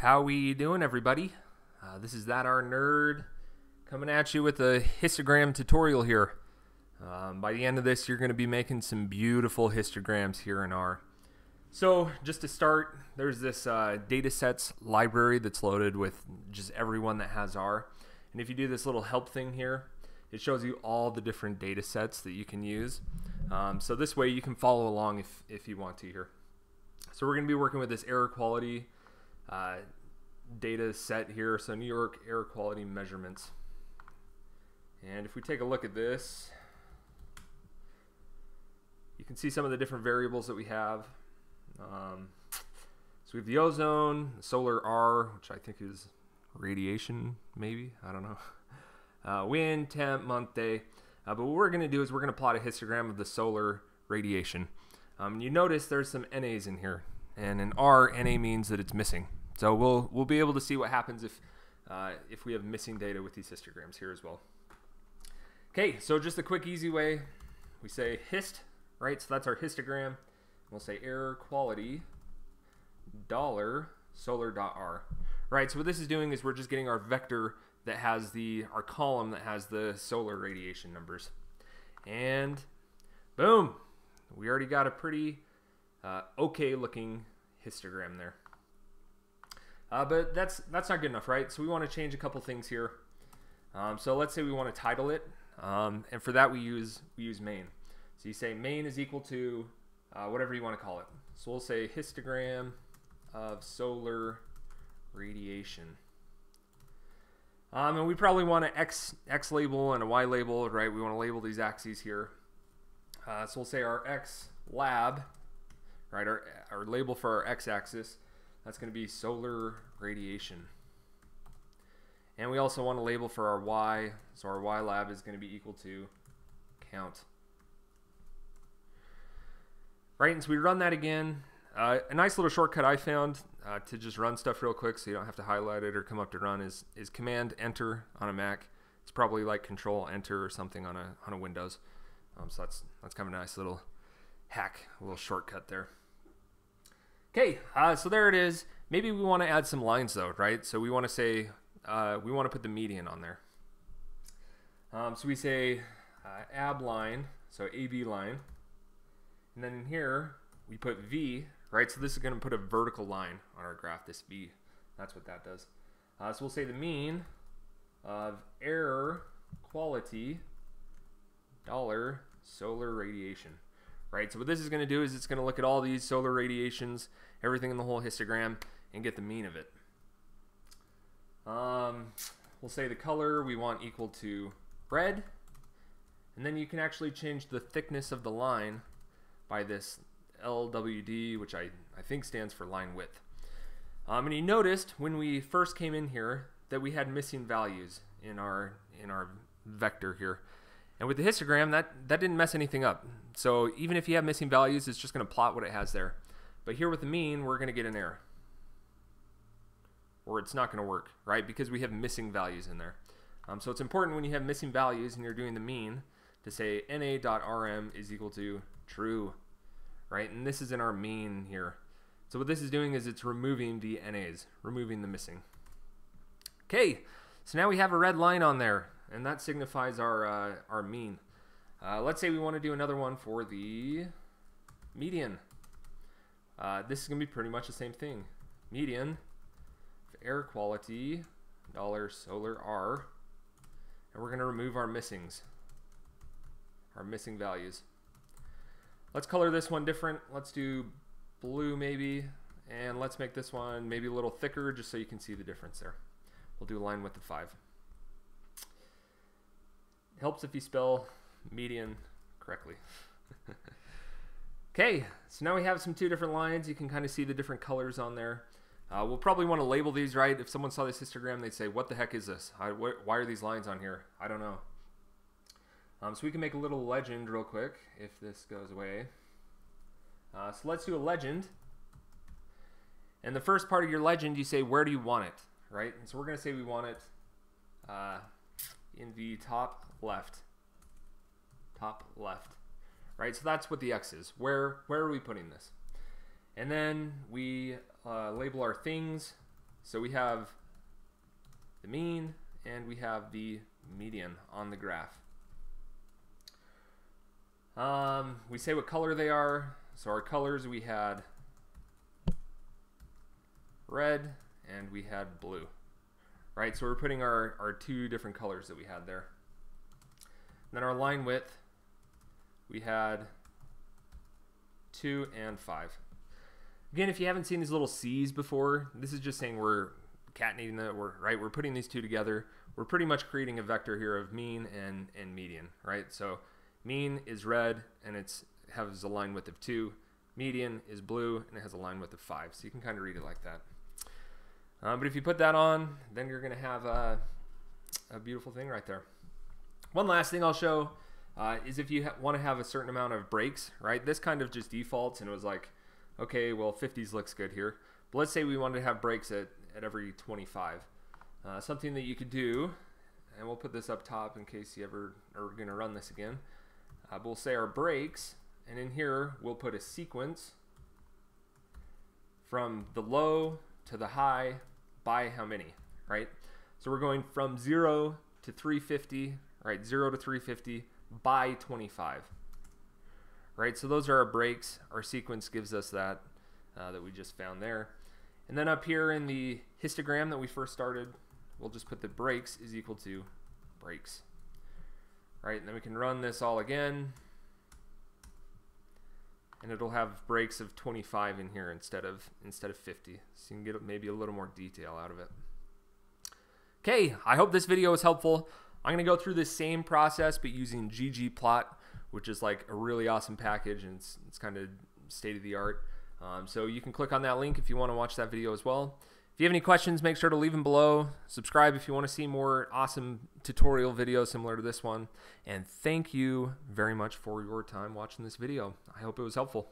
How we doing, everybody? This is That R Nerd coming at you with a histogram tutorial here. By the end of this, you're going to be making some beautiful histograms here in R. So just to start, there's this datasets library that's loaded with just everyone that has R. And if you do this little help thing here, it shows you all the different datasets that you can use. So this way you can follow along if you want to here. So we're going to be working with this air quality data set here, so New York air quality measurements. And if we take a look at this, you can see some of the different variables that we have. So we have the ozone, the solar R, which I think is radiation, maybe, I don't know, wind, temp, month, day. But what we're going to do is we're going to plot a histogram of the solar radiation. You notice there's some NAs in here, and in R, NA means that it's missing. So we'll be able to see what happens if we have missing data with these histograms here as well. Okay, so just a quick easy way, we say hist, right? So that's our histogram. We'll say air quality $solar.r, right? So what this is doing is we're just getting our vector that has our column that has the solar radiation numbers, and boom, we already got a pretty okay looking histogram there. But that's not good enough, right? So we want to change a couple things here. So let's say we want to title it, and for that we use main. So you say main is equal to whatever you want to call it. So we'll say histogram of solar radiation. And we probably want an X label and a Y label, right? We want to label these axes here. So we'll say our X lab, right? Our label for our X axis. That's going to be solar radiation. And we also want to label for our Y. So our Y lab is going to be equal to count. Right, and so we run that again. A nice little shortcut I found to just run stuff real quick so you don't have to highlight it or come up to run is Command Enter on a Mac. It's probably like Control Enter or something on a Windows. So that's kind of a nice little hack, a little shortcut there. Okay, so there it is. Maybe we want to add some lines though, right? So we want to say, we want to put the median on there. So we say ab line, so AB line. And then in here, we put V, right? So this is going to put a vertical line on our graph, this V. That's what that does. So we'll say the mean of air quality $ solar radiation. Right, so what this is going to do is it's going to look at all these solar radiations, everything in the whole histogram, and get the mean of it. We'll say the color we want equal to red, and then you can actually change the thickness of the line by this LWD, which I think stands for line width. And you noticed when we first came in here that we had missing values in our vector here. And with the histogram, that didn't mess anything up. So even if you have missing values, it's just going to plot what it has there. But here with the mean, we're going to get an error. Or it's not going to work, right? Because we have missing values in there. So it's important when you have missing values and you're doing the mean to say na.rm is equal to true, right? And this is in our mean here. So what this is doing is it's removing the NAs, removing the missing. Okay, so now we have a red line on there. And that signifies our mean. Let's say we want to do another one for the median. This is going to be pretty much the same thing. Median, air quality, $solar.r, and we're going to remove our missings, our missing values. Let's color this one different. Let's do blue maybe, and let's make this one maybe a little thicker just so you can see the difference there. We'll do line width of 5. Helps if you spell median correctly. Okay, so now we have some two different lines. You can kind of see the different colors on there. We'll probably want to label these, right? If someone saw this histogram, they'd say, what the heck is this? Why are these lines on here? I don't know. So we can make a little legend real quick if this goes away. So let's do a legend. And the first part of your legend, you say, where do you want it, right? And so we're going to say we want it in the top left, right? So that's what the X is. Where are we putting this? And then we label our things So we have the mean and we have the median on the graph. We say what color they are. So our colors, we had red and we had blue. Right, so we're putting our two different colors that we had there. And then our line width, we had 2 and 5. Again, if you haven't seen these little C's before, this is just saying we're concatenating that, right? We're putting these two together. We're pretty much creating a vector here of mean and median, right? So mean is red and it has a line width of 2. Median is blue and it has a line width of 5. So you can kind of read it like that. But if you put that on, then you're going to have a beautiful thing right there. One last thing I'll show is if you want to have a certain amount of breaks, right? This kind of just defaults and it was like, okay, well 50s looks good here. But let's say we wanted to have breaks at every 25. Something that you could do, and we'll put this up top in case you ever are going to run this again. But we'll say our breaks, and in here we'll put a sequence from the low to the high by how many, right? So we're going from 0 to 350, right? 0 to 350 by 25, right? So those are our breaks. Our sequence gives us that that we just found there. And then up here in the histogram that we first started, we'll just put the breaks is equal to breaks, right? And then we can run this all again, and it'll have breaks of 25 in here instead of 50. So you can get maybe a little more detail out of it. Okay, I hope this video was helpful. I'm gonna go through this same process but using ggplot, which is like a really awesome package and it's kind of state of the art. So you can click on that link if you wanna watch that video as well. If you have any questions, make sure to leave them below. Subscribe if you wanna see more awesome tutorial videos similar to this one. And thank you very much for your time watching this video. I hope it was helpful.